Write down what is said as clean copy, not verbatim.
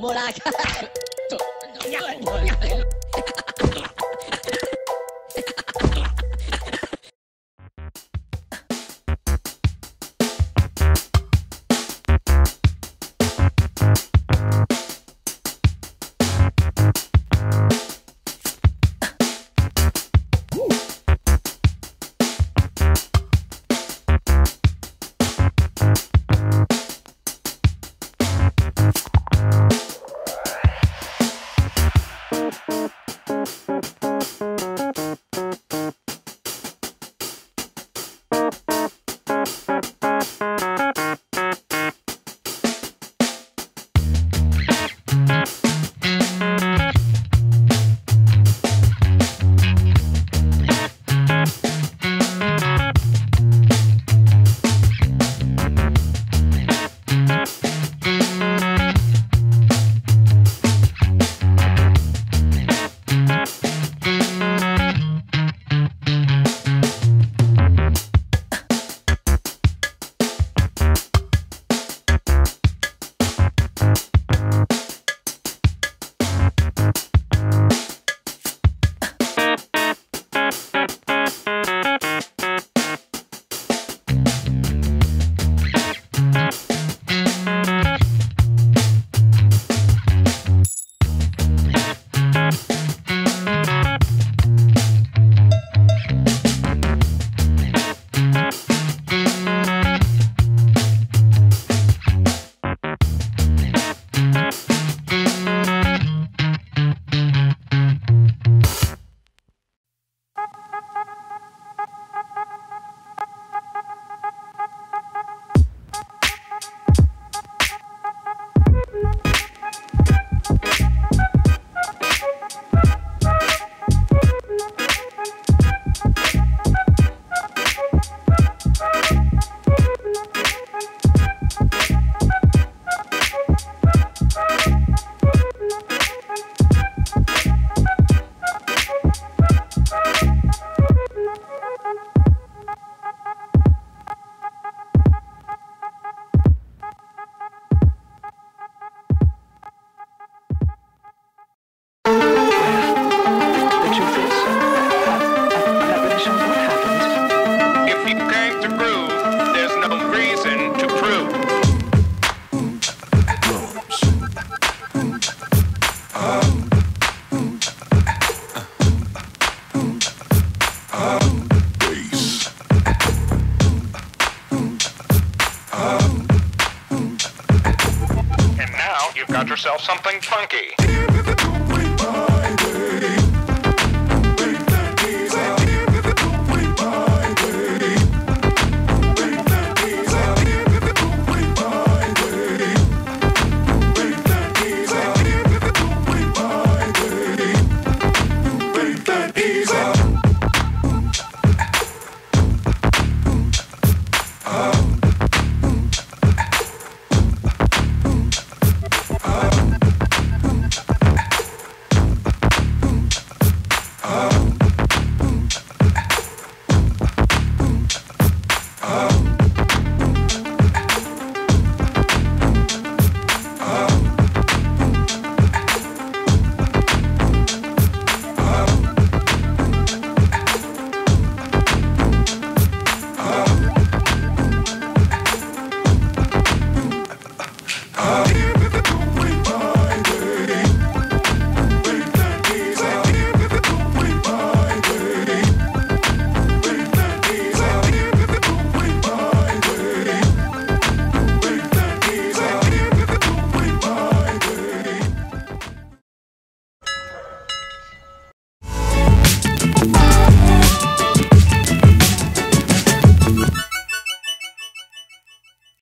morar aqui. Yourself something funky.